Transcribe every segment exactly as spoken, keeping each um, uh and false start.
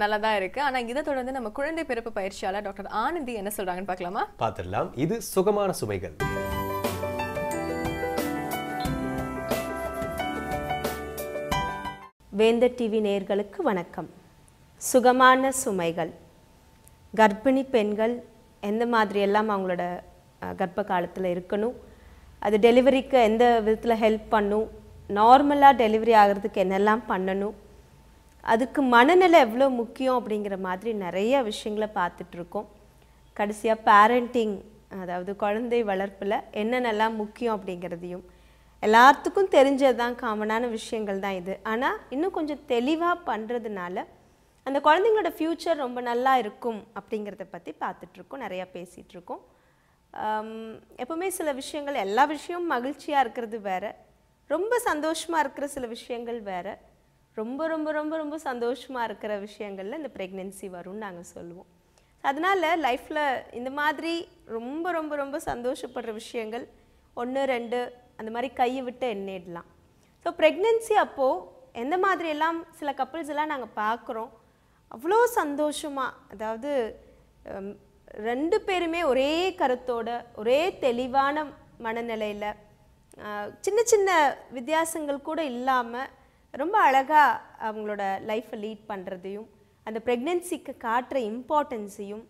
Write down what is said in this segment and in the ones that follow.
நல்லதா இருக்கு. ஆனா இத தொடர்ந்து நம்ம குழந்தை பிறப்பு பயிற்சியாளர் டாக்டர் ஆனந்தி என்ன சொல்றாங்கன்னு பார்க்கலாமா? பாத்திரலாம். இது சுகமான சுமைகள். வேந்தர் டிவி நேயர்களுக்கு வணக்கம். சுகமான சுமைகள். கர்ப்பிணி பெண்கள் எந்த மாதிரி எல்லாம் அவங்களோட கர்ப்ப காலத்துல இருக்கணும்? அது டெலிவரிக்கு எந்த விதத்துல ஹெல்ப் பண்ணும்? நார்மலா டெலிவரி ஆகிறதுக்கு என்னெல்லாம் பண்ணணும்? அதுக்கு மனநிலை எவ்வளோ முக்கியம் அப்படிங்கிற மாதிரி நிறைய விஷயங்களை பார்த்துட்டு இருக்கோம். கடைசியாக பேரண்டிங், அதாவது குழந்தை வளர்ப்பில் என்னென்னலாம் முக்கியம் அப்படிங்கிறதையும் எல்லாத்துக்கும் தெரிஞ்சது தான், காமனான விஷயங்கள் தான் இது. ஆனால் இன்னும் கொஞ்சம் தெளிவாக பண்ணுறதுனால அந்த குழந்தைங்களோட ஃப்யூச்சர் ரொம்ப நல்லா இருக்கும் அப்படிங்கிறத பற்றி பார்த்துட்ருக்கோம், நிறையா பேசிகிட்ருக்கோம். எப்போவுமே சில விஷயங்கள், எல்லா விஷயமும் மகிழ்ச்சியாக இருக்கிறது வேறு, ரொம்ப சந்தோஷமாக இருக்கிற சில விஷயங்கள் வேறு. ரொம்ப ரொம்ப ரொம்ப ரொம்ப சந்தோஷமாக இருக்கிற விஷயங்களில் இந்த ப்ரெக்னென்சி வரும்னு நாங்கள் சொல்லுவோம். அதனால் லைஃப்பில் இந்த மாதிரி ரொம்ப ரொம்ப ரொம்ப சந்தோஷப்படுற விஷயங்கள் ஒன்று ரெண்டு அந்த மாதிரி கையை விட்டு எண்ணிடலாம். ஸோ ப்ரெக்னென்சி அப்போது எந்த மாதிரி எல்லாம் சில கப்பிள்ஸ் எல்லாம் நாங்கள் பார்க்குறோம், அவ்வளோ சந்தோஷமாக, அதாவது ரெண்டு பேருமே ஒரே கருத்தோட ஒரே தெளிவான மனநிலையில், சின்ன சின்ன வித்தியாசங்கள் கூட இல்லாமல் ரொம்ப அழகாக அவங்களோட லைஃப்பை லீட் பண்ணுறதையும் அந்த ப்ரெக்னென்சிக்கு காட்டுற இம்பார்ட்டன்ஸையும்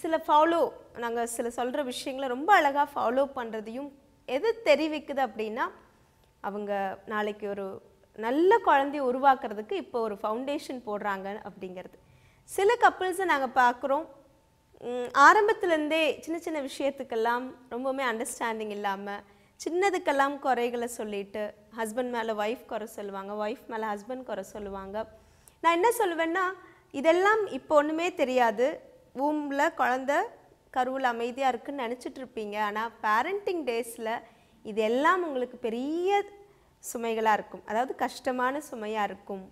சில ஃபாலோ நாங்கள் சில சொல்கிற விஷயங்களை ரொம்ப அழகாக ஃபாலோ பண்ணுறதையும் எது தெரிவிக்குது அப்படின்னா, அவங்க நாளைக்கு ஒரு நல்ல குழந்தைய உருவாக்குறதுக்கு இப்போ ஒரு ஃபவுண்டேஷன் போடுறாங்க அப்படிங்கிறது. சில கப்பிள்ஸை நாங்கள் பார்க்குறோம், ஆரம்பத்துலேருந்தே சின்ன சின்ன விஷயத்துக்கெல்லாம் ரொம்பவுமே அண்டர்ஸ்டாண்டிங் இல்லாமல் சின்னதுக்கெல்லாம் குறைகளை சொல்லிவிட்டு, ஹஸ்பண்ட் மேலே ஒய்ஃப் குறை சொல்லுவாங்க, ஒய்ஃப் மேலே ஹஸ்பண்ட் குறை சொல்லுவாங்க. நான் என்ன சொல்லுவேன்னா, இதெல்லாம் இப்போ ஒன்றுமே தெரியாது, ஊமில் குழந்த கருவில் அமைதியாக இருக்குதுன்னு நினச்சிட்ருப்பீங்க. ஆனால் பேரண்டிங் டேஸில் இது எல்லாம் உங்களுக்கு பெரிய சுமைகளாக இருக்கும், அதாவது கஷ்டமான சுமையாக இருக்கும்.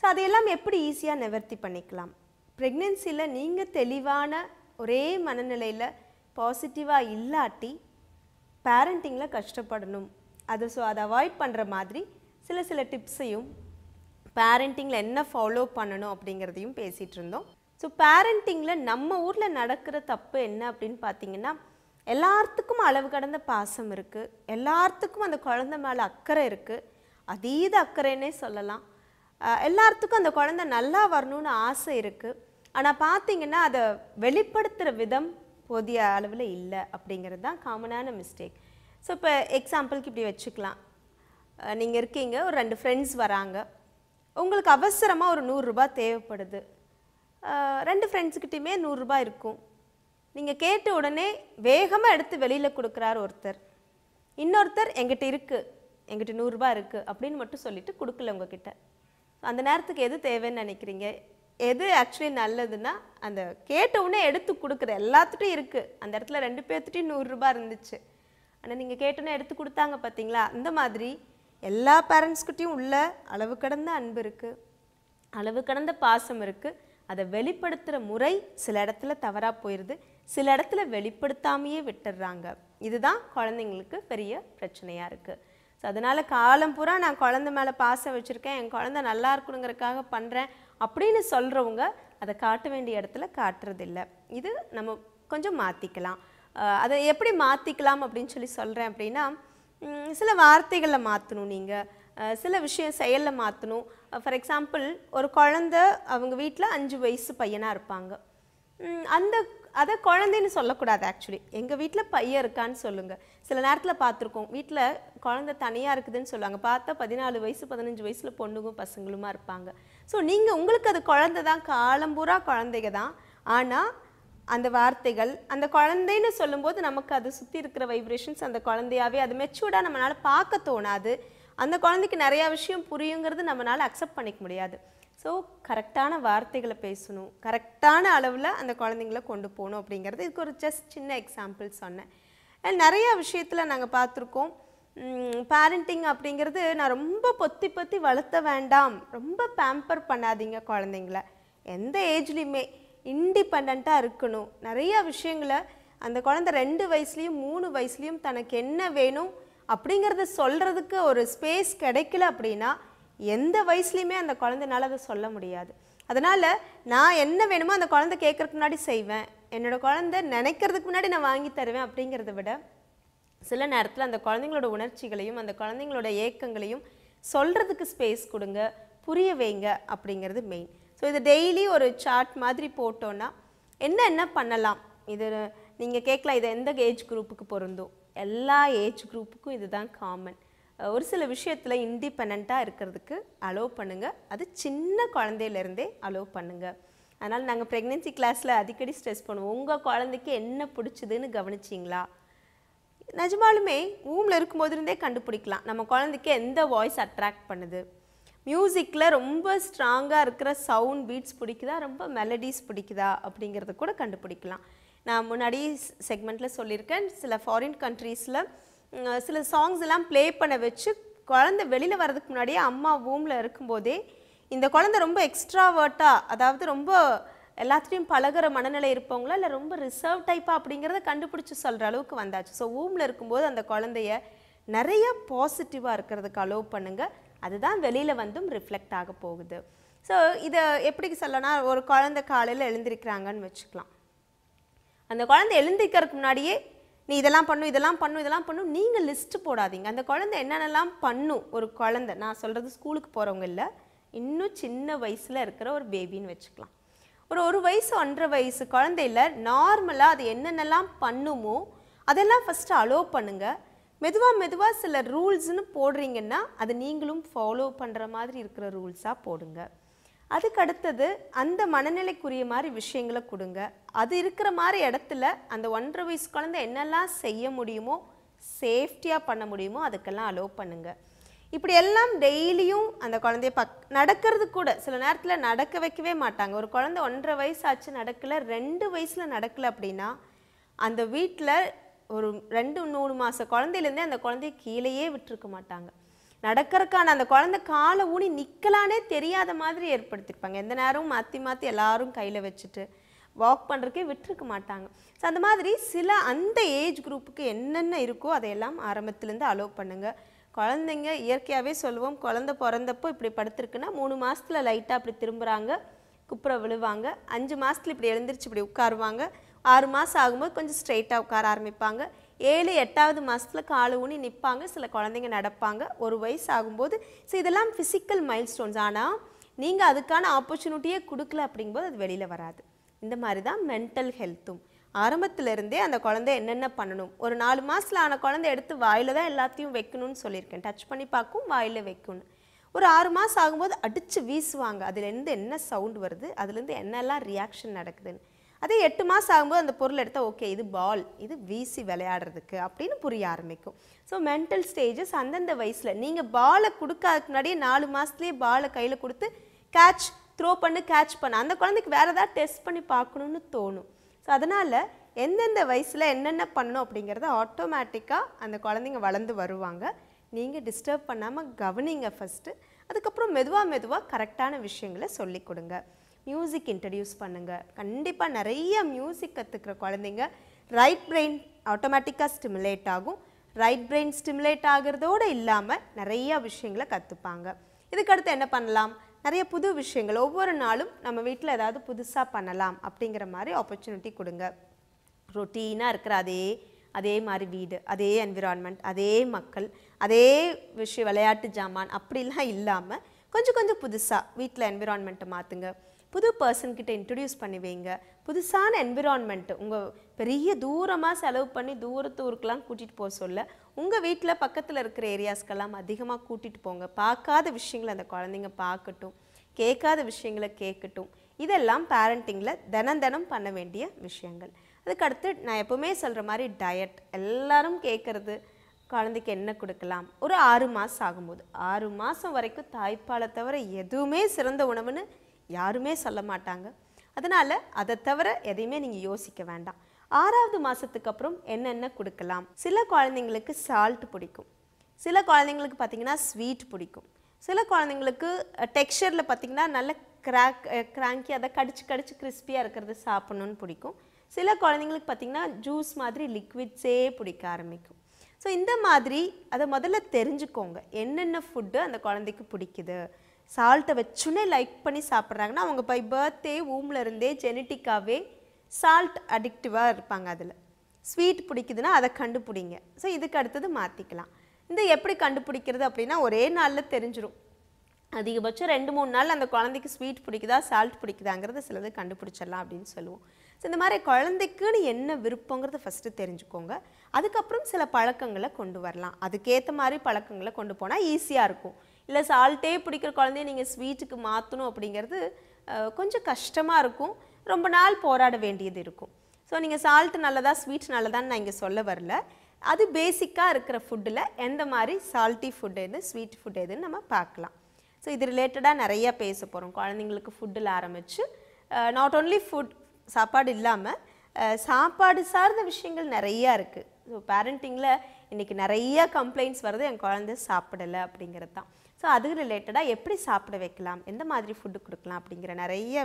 ஸோ அதையெல்லாம் எப்படி ஈஸியாக நிவர்த்தி பண்ணிக்கலாம்? ப்ரெக்னென்சியில் நீங்கள் தெளிவான ஒரே மனநிலையில் பாசிட்டிவாக இல்லாட்டி பேரண்டிங்கில் கஷ்டப்படணும். அது ஸோ அதை அவாய்ட் பண்ணுற மாதிரி சில சில டிப்ஸையும் பேரண்டிங்கில் என்ன ஃபாலோ பண்ணணும் அப்படிங்கிறதையும் பேசிகிட்டு இருந்தோம். ஸோ பேரண்டிங்கில் நம்ம ஊரில் நடக்கிற தப்பு என்ன அப்படின்னு பார்த்தீங்கன்னா, எல்லாத்துக்கும் அளவு கடந்த பாசம் இருக்குது, எல்லாத்துக்கும் அந்த குழந்தை மேலே அக்கறை இருக்குது, அதீத அக்கறைன்னே சொல்லலாம். எல்லாத்துக்கும் அந்த குழந்தை நல்லா வரணும்னு ஆசை இருக்குது. ஆனால் பார்த்தீங்கன்னா அதை வெளிப்படுத்துகிற விதம் போதிய அளவில் இல்லை அப்படிங்கிறது தான் காமனான மிஸ்டேக். ஸோ இப்போ எக்ஸாம்பிளுக்கு இப்படி வச்சுக்கலாம், நீங்கள் இருக்கீங்க, ஒரு ரெண்டு ஃப்ரெண்ட்ஸ் வராங்க, உங்களுக்கு அவசரமாக ஒரு நூறுரூபா தேவைப்படுது. ரெண்டு ஃப்ரெண்ட்ஸுக்கிட்டையுமே நூறுரூபா இருக்கும். நீங்கள் கேட்ட உடனே வேகமாக எடுத்து வெளியில் கொடுக்குறாரு ஒருத்தர். இன்னொருத்தர் எங்கிட்ட இருக்குது, எங்கிட்ட நூறுரூபா இருக்குது அப்படின்னு மட்டும் சொல்லிவிட்டு கொடுக்கல உங்ககிட்ட. அந்த நேரத்துக்கு எது தேவைன்னு நினைக்கிறீங்க? எது ஆக்சுவலி நல்லதுன்னா, அந்த கேட்டவுடனே எடுத்து கொடுக்குற, எல்லாத்துட்டும் இருக்குது, அந்த இடத்துல ரெண்டு பேர்த்துட்டையும் நூறுரூபா இருந்துச்சு, ஆனால் நீங்கள் கேட்டோன்னே எடுத்து கொடுத்தாங்க பார்த்தீங்களா? அந்த மாதிரி எல்லா பேரண்ட்ஸ்கிட்டையும் உள்ள அளவு கடந்த அன்பு இருக்குது, அளவு கடந்த பாசம் இருக்குது. அதை வெளிப்படுத்துகிற முறை சில இடத்துல தவறாக போயிடுது, சில இடத்துல வெளிப்படுத்தாமையே விட்டுடுறாங்க. இதுதான் குழந்தைங்களுக்கு பெரிய பிரச்சனையாக இருக்குது. ஸோ அதனால் காலம் பூரா நான் குழந்தை மேலே பாசம் வச்சுருக்கேன், என் குழந்தை நல்லா இருக்கணுங்கிறதுக்காக பண்ணுறேன் அப்படின்னு சொல்கிறவங்க அதை காட்ட வேண்டிய இடத்துல காட்டுறதில்ல. இது நம்ம கொஞ்சம் மாற்றிக்கலாம். அதை எப்படி மாற்றிக்கலாம் அப்படின்னு சொல்லி சொல்கிறேன் அப்படின்னா, சில வார்த்தைகளை மாற்றணும், நீங்கள் சில விஷயம் செயலில் மாற்றணும். ஃபார் எக்ஸாம்பிள், ஒரு குழந்த அவங்க வீட்டில் அஞ்சு வயசு பையனாக இருப்பாங்க, அந்த அதை குழந்தைன்னு சொல்லக்கூடாது. ஆக்சுவலி எங்கள் வீட்டில் பையன் இருக்கான்னு சொல்லுங்கள். சில நேரத்தில் பார்த்துருக்கோம், வீட்டில் குழந்தை தனியாக இருக்குதுன்னு சொல்லுவாங்க, பார்த்தா பதினாலு வயசு பதினஞ்சு வயசில் பொண்ணுக்கும் பசங்களுமா இருப்பாங்க. ஸோ நீங்கள் உங்களுக்கு அது குழந்தை தான், காலம்பூரா குழந்தைங்க தான். ஆனால் அந்த வார்த்தைகள், அந்த குழந்தைன்னு சொல்லும்போது நமக்கு அது சுற்றி இருக்கிற வைப்ரேஷன்ஸ் அந்த குழந்தையாவே, அது மெச்சூர்டாக நம்மளால் பார்க்க தோணாது, அந்த குழந்தைக்கு நிறையா விஷயம் புரியுங்கிறது நம்மளால் அக்செப்ட் பண்ணிக்க முடியாது. ஸோ கரெக்டான வார்த்தைகளை பேசணும், கரெக்டான அளவில் அந்த குழந்தைங்கள கொண்டு போகணும் அப்படிங்கிறது இதுக்கு ஒரு ஜஸ்ட் சின்ன எக்ஸாம்பிள் சொன்னேன். அண்ட் நிறையா விஷயத்தில் நாங்கள் பார்த்துருக்கோம், பேரண்டிங் அப்படிங்கிறது நான் ரொம்ப பொத்தி பொத்தி வளர்த்த வேண்டாம், ரொம்ப பேம்பர் பண்ணாதீங்க குழந்தைங்கள, எந்த ஏஜ்லேயுமே இண்டிபெண்ட்டாக இருக்கணும். நிறையா விஷயங்களை அந்த குழந்தை ரெண்டு வயசுலேயும் மூணு வயசுலேயும் தனக்கு என்ன வேணும் அப்படிங்கிறத சொல்கிறதுக்கு ஒரு ஸ்பேஸ் கிடைக்கல அப்படின்னா எந்த வயசுலையுமே அந்த குழந்தைனால அதை சொல்ல முடியாது. அதனால நான் என்ன வேணுமோ அந்த குழந்தை கேட்கறதுக்கு முன்னாடி செய்வேன். என்னோட குழந்தை நினைக்கிறதுக்கு முன்னாடி நான் வாங்கி தருவேன். அப்படிங்கறத விட சில நேரத்துல அந்த குழந்தைகளோட உணர்ச்சிகளையும் அந்த குழந்தைகளோட ஏக்கங்களையும் சொல்றதுக்கு ஸ்பேஸ் கொடுங்க, புரிய வைங்க அப்படிங்கிறது மெயின். ஸோ இது டெய்லி ஒரு சார்ட் மாதிரி போட்டோன்னா என்ன என்ன பண்ணலாம், இது நீங்கள் கேட்கலாம் இது எந்த ஏஜ் குரூப்புக்கு பொருந்தும். எல்லா ஏஜ் குரூப்புக்கும் இதுதான் காமன். ஒரு சில விஷயத்தில் இண்டிபெண்ட்டாக இருக்கிறதுக்கு அலோவ் பண்ணுங்கள், அது சின்ன குழந்தையிலேருந்தே அலோவ் பண்ணுங்கள். அதனால் நாங்கள் ப்ரெக்னென்சி கிளாஸில் அடிக்கடி ஸ்ட்ரெஸ் பண்ணுவோம், உங்கள் குழந்தைக்கு என்ன பிடிச்சதுன்னு கவனிச்சிங்களா? நிஜமாலுமே ரூமில் இருக்கும்போது இருந்தே கண்டுபிடிக்கலாம் நம்ம குழந்தைக்கு எந்த வாய்ஸ் அட்ராக்ட் பண்ணுது. மியூசிக்கில் ரொம்ப ஸ்ட்ராங்காக இருக்கிற சவுண்ட் பீட்ஸ் பிடிக்குதா, ரொம்ப மெலடிஸ் பிடிக்குதா அப்படிங்கிறத கூட கண்டுபிடிக்கலாம். நான் முன்னாடி செக்மெண்ட்டில் சொல்லியிருக்கேன், சில ஃபாரின் கண்ட்ரீஸில் சில சாங்ஸ் எல்லாம் ப்ளே பண்ண வச்சு குழந்தை வெளியில் வர்றதுக்கு முன்னாடியே அம்மா ரூமில் இருக்கும்போதே இந்த குழந்தை ரொம்ப எக்ஸ்ட்ராவர்ட்டாக, அதாவது ரொம்ப எல்லாத்துலேயும் பழகிற மனநிலை இருப்பவங்களா இல்லை ரொம்ப ரிசர்வ் டைப்பாக அப்படிங்கிறத கண்டுபிடிச்சி சொல்கிற அளவுக்கு வந்தாச்சு. ஸோ ரூமில் இருக்கும்போது அந்த குழந்தைய நிறைய பாசிட்டிவாக இருக்கிறதுக்கு அலோவ் பண்ணுங்கள், அதுதான் வெளியில் வந்தும் ரிஃப்ளெக்ட் ஆக போகுது. ஸோ இதை எப்படி சொல்லனா, ஒரு குழந்தை காலையில் எழுந்திருக்கிறாங்கன்னு வச்சுக்கலாம். அந்த குழந்தை எழுந்திருக்கிறதுக்கு முன்னாடியே நீ இதெல்லாம் பண்ணும் இதெல்லாம் பண்ணும் இதெல்லாம் பண்ணும் நீங்கள் லிஸ்ட்டு போடாதீங்க. அந்த குழந்தை என்னென்னலாம் பண்ணும், ஒரு குழந்தை, நான் சொல்கிறது ஸ்கூலுக்கு போகிறவங்க இல்லை, இன்னும் சின்ன வயசில் இருக்கிற ஒரு பேபின்னு வச்சுக்கலாம். ஒரு ஒரு வயசு ஒன்றரை வயசு குழந்தையில நார்மலாக அது என்னென்னலாம் பண்ணுமோ அதெல்லாம் ஃபஸ்ட்டு அலோவ் பண்ணுங்கள். மெதுவாக மெதுவாக சில ரூல்ஸ்ன்னு போடுறீங்கன்னா அது நீங்களும் ஃபாலோ பண்ணுற மாதிரி இருக்கிற ரூல்ஸாக போடுங்க. அதுக்கடுத்தது அந்த மனநிலைக்குரிய மாதிரி விஷயங்களை கொடுங்க. அது இருக்கிற மாதிரி இடத்துல அந்த ஒன்றரை வயசு குழந்தை என்னெல்லாம் செய்ய முடியுமோ, சேஃப்டியாக பண்ண முடியுமோ அதுக்கெல்லாம் அலோவ் பண்ணுங்க. இப்படி எல்லாம் டெய்லியும் அந்த குழந்தைய பக் நடக்கிறது கூட சில நேரத்தில் நடக்க வைக்கவே மாட்டாங்க. ஒரு குழந்தை ஒன்றரை வயசு ஆச்சு நடக்கலை, ரெண்டு வயசில் நடக்கலை அப்படின்னா அந்த வீட்டில் ஒரு ரெண்டு மூணு மாத குழந்தையிலேருந்தே அந்த குழந்தைய கீழேயே விட்டுருக்க மாட்டாங்க. நடக்கிறதுக்கான அந்த குழந்தை காலை ஊனி நிற்கலானே தெரியாத மாதிரி ஏற்படுத்தியிருப்பாங்க. எந்த நேரமும் மாற்றி மாற்றி எல்லாரும் கையில் வச்சுட்டு வாக் பண்ணுறக்கே விட்டுருக்க மாட்டாங்க. ஸோ அந்த மாதிரி சில அந்த ஏஜ் குரூப்புக்கு என்னென்ன இருக்கோ அதையெல்லாம் ஆரம்பத்துலேருந்து அலோவ் பண்ணுங்கள். குழந்தைங்க இயற்கையாகவே சொல்லுவோம், குழந்தை பிறந்தப்போ இப்படி படுத்துருக்குன்னா மூணு மாதத்தில் லைட்டாக அப்படி திரும்புகிறாங்க, குப்புற விழுவாங்க. அஞ்சு மாதத்தில் இப்படி எழுந்திரிச்சு இப்படி உட்காருவாங்க. ஆறு மாதம் ஆகும்போது கொஞ்சம் ஸ்ட்ரெயிட்டாக உட்கார ஆரம்பிப்பாங்க. ஏழு எட்டாவது மாதத்தில் காலு ஊனி நிற்பாங்க, சில குழந்தைங்க நடப்பாங்க. ஒரு வயசு ஆகும்போது ஸோ இதெல்லாம் ஃபிசிக்கல் மைல்ஸ்டோன்ஸ். ஆனால் நீங்கள் அதுக்கான ஆப்பர்ச்சுனிட்டியே கொடுக்கல அப்படிங்கும்போது அது வெளியில் வராது. இந்த மாதிரி தான் மென்டல் ஹெல்த்தும். ஆரம்பத்திலேருந்தே அந்த குழந்தை என்னென்ன பண்ணணும், ஒரு நாலு மாதத்தில் ஆன குழந்தை எடுத்து வாயில் தான் எல்லாத்தையும் வைக்கணும்னு சொல்லியிருக்கேன். டச் பண்ணி பார்க்கும், வாயில் வைக்கணும். ஒரு ஆறு மாதம் ஆகும்போது அடித்து வீசுவாங்க, அதுலேருந்து என்ன சவுண்ட் வருது, அதுலேருந்து என்னெல்லாம் ரியாக்ஷன் நடக்குதுன்னு. அதே எட்டு மாதம் ஆகும்போது அந்த பொருள் எடுத்தால் ஓகே இது பால், இது வீசி விளையாடுறதுக்கு அப்படின்னு புரிய ஆரம்பிக்கும். ஸோ மென்டல் ஸ்டேஜஸ் அந்தந்த வயசில். நீங்கள் பாலை கொடுக்காதுக்கு முன்னாடியே நாலு மாதத்துலேயே பாலை கையில் கொடுத்து கேட்ச் த்ரோ பண்ணு கேட்ச் பண்ண அந்த குழந்தைக்கு வேறு ஏதாவது டெஸ்ட் பண்ணி பார்க்கணுன்னு தோணும். ஸோ அதனால் எந்தெந்த வயசில் என்னென்ன பண்ணணும் அப்படிங்கிறத ஆட்டோமேட்டிக்காக அந்த குழந்தைங்க வளர்ந்து வருவாங்க. நீங்கள் டிஸ்டர்ப் பண்ணாமல் கவனிங்க ஃபஸ்ட்டு, அதுக்கப்புறம் மெதுவாக மெதுவாக கரெக்டான விஷயங்களை சொல்லிக் கொடுங்க. மியூசிக் இன்ட்ரடியூஸ் பண்ணுங்கள். கண்டிப்பாக நிறைய மியூசிக் கற்றுக்கிற குழந்தைங்க ரைட் பிரெயின் ஆட்டோமேட்டிக்காக ஸ்டிமுலேட் ஆகும். ரைட் பிரெயின் ஸ்டிமுலேட் ஆகிறதோடு இல்லாமல் நிறையா விஷயங்களை கற்றுப்பாங்க. இதுக்கடுத்து என்ன பண்ணலாம், நிறைய புது விஷயங்கள் ஒவ்வொரு நாளும் நம்ம வீட்டில் ஏதாவது புதுசாக பண்ணலாம் அப்படிங்கிற மாதிரி ஆப்பர்ச்சுனிட்டி கொடுங்க. ரொட்டீனாக இருக்கிற அதே அதே மாதிரி வீடு, அதே என்விரான்மெண்ட், அதே மக்கள், அதே விஷயம் விளையாட்டு ஜாமான் அப்படிலாம் இல்லாமல் கொஞ்சம் கொஞ்சம் புதுசாக வீட்டில் என்விரான்மெண்ட்டை மாற்றுங்க. புது பர்சன்கிட்ட இன்ட்ரடியூஸ் பண்ணி வைங்க. புதுசான என்விரான்மெண்ட்டு, உங்கள் பெரிய தூரமாக செலவு பண்ணி தூரத்து ஊருக்கெலாம் கூட்டிகிட்டு போக சொல்ல உங்கள் வீட்டில் பக்கத்தில் இருக்கிற ஏரியாஸ்க்கெல்லாம் அதிகமாக கூட்டிகிட்டு போங்க. பார்க்காத விஷயங்களை அந்த குழந்தைங்க பார்க்கட்டும், கேட்காத விஷயங்களை கேட்கட்டும். இதெல்லாம் பேரண்டிங்கில் தினம் தினம் பண்ண வேண்டிய விஷயங்கள். அதுக்கடுத்து நான் எப்போவுமே சொல்கிற மாதிரி டயட், எல்லாரும் கேட்குறது குழந்தைக்கு என்ன கொடுக்கலாம். ஒரு ஆறு மாதம் ஆகும்போது, ஆறு மாதம் வரைக்கும் தாய்ப்பாலை தவிர எதுவுமே சிறந்த உணவுன்னு யாருமே சொல்ல மாட்டாங்க. அதனால் அதை தவிர எதையுமே நீங்கள் யோசிக்க வேண்டாம். ஆறாவது மாதத்துக்கு அப்புறம் என்னென்ன கொடுக்கலாம். சில குழந்தைங்களுக்கு சால்ட் பிடிக்கும், சில குழந்தைங்களுக்கு பார்த்திங்கன்னா ஸ்வீட் பிடிக்கும், சில குழந்தைங்களுக்கு டெக்ஸ்சரில் பார்த்திங்கன்னா நல்ல கிராக் கிராங்கி அதை கடிச்சு கடிச்சு கிறிஸ்பியாக இருக்கிறது சாப்பிட்ணுன்னு பிடிக்கும், சில குழந்தைங்களுக்கு பார்த்திங்கன்னா ஜூஸ் மாதிரி லிக்விட்ஸே பிடிக்க ஆரம்பிக்கும். ஸோ இந்த மாதிரி அதை முதல்ல தெரிஞ்சுக்கோங்க, என்னென்ன ஃபுட்டு அந்த குழந்தைக்கு பிடிக்குது. salt vechune like panni saapdrangna avanga by birth e womb la irundhe genetic ave salt addictive ah irpanga adula sweet pidikudna adha kandupidinga so idukku adutha maatikalam inda eppadi kandupidikiradhu appadina ore naalla therinjirum adhigabacham two three naal andha kolandhikku sweet pidikudha salt pidikudangradha siladhu kandupidichalam appdin solluvom so indha mari kolandhikku enna virupangradha first therinjikonga adukapram sila palakangala kondu varalam aduketha mari palakangala kondu pona easy ah irukum illa salt e pidikira kolandhai neenga sweet ku maathanum appdingiradhu konjam kashtama irukum romba naal porada vendiyadhu irukum so neenga salt nalladha sweet nalladha na inga solla varala adu basic ah irukra food la endha mari salty food edhu sweet food edhu nama paakalam so idu related ah nariya pesa porom kolandingalukku food la aarambichu not only food சாப்பாடு இல்லாம சாப்பாடு சார்ந்த விஷயங்கள் நிறைய இருக்கு so parentingல இன்னைக்கு நிறைய complaints வருது என் குழந்தை சாப்பிடல அப்படிங்கறத தான் சோ அது ரிலேட்டடா எப்படி சாப்பிட வைக்கலாம் எந்த மாதிரி ஃபுட் கொடுக்கலாம் அப்படிங்கற நிறைய